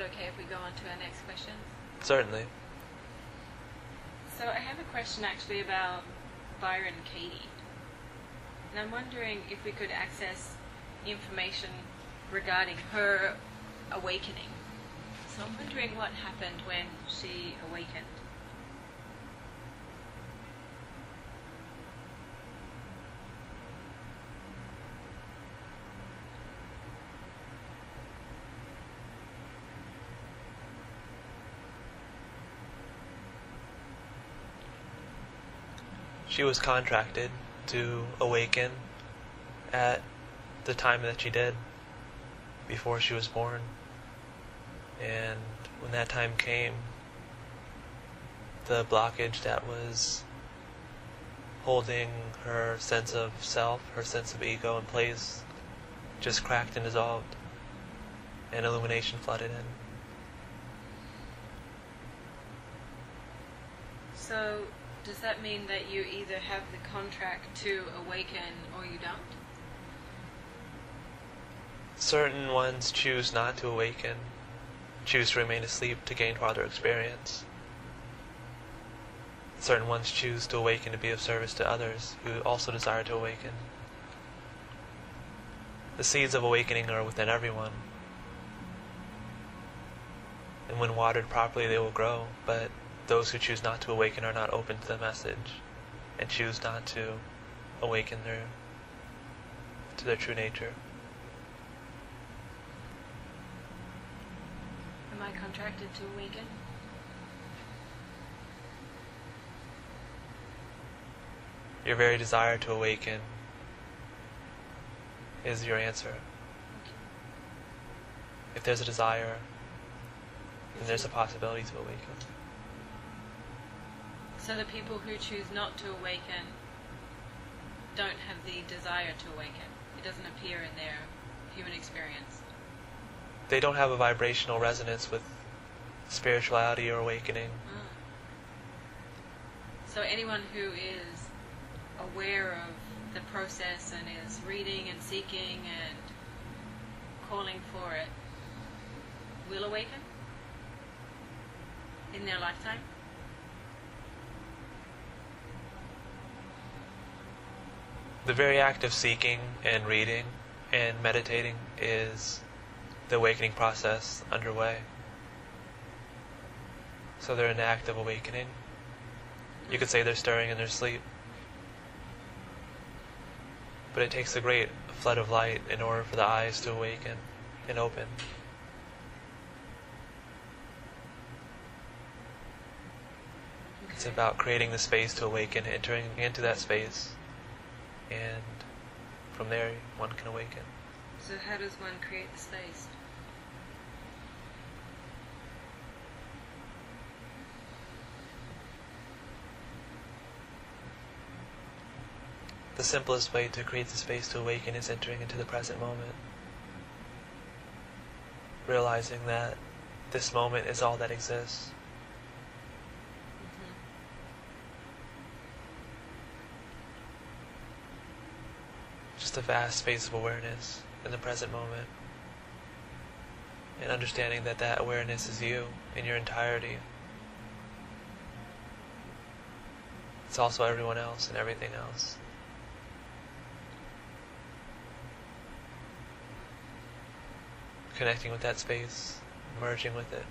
it okay if we go on to our next question? Certainly. So I have a question actually about Byron Katie. And I'm wondering if we could access information regarding her awakening. So I'm wondering what happened when she awakened. She was contracted to awaken at the time that she did, before she was born. And when that time came, the blockage that was holding her sense of self, her sense of ego in place, just cracked and dissolved, and illumination flooded in. So, does that mean that you either have the contract to awaken or you don't? Certain ones choose not to awaken, choose to remain asleep to gain farther experience. Certain ones choose to awaken to be of service to others who also desire to awaken. The seeds of awakening are within everyone, and when watered properly they will grow, but those who choose not to awaken are not open to the message and choose not to awaken to their true nature. Am I contracted to awaken? Your very desire to awaken is your answer. Okay. If there's a desire, then there's a possibility to awaken. So the people who choose not to awaken don't have the desire to awaken. It doesn't appear in their human experience. They don't have a vibrational resonance with spirituality or awakening. So anyone who is aware of the process and is reading and seeking and calling for it will awaken in their lifetime? The very act of seeking and reading and meditating is the awakening process underway. So they're in the act of awakening. You could say they're stirring in their sleep. But it takes a great flood of light in order for the eyes to awaken and open. It's about creating the space to awaken, entering into that space. And from there, one can awaken. So how does one create the space? The simplest way to create the space to awaken is entering into the present moment. Realizing that this moment is all that exists. Just a vast space of awareness in the present moment, and understanding that that awareness is you in your entirety. It's also everyone else and everything else. Connecting with that space, merging with it.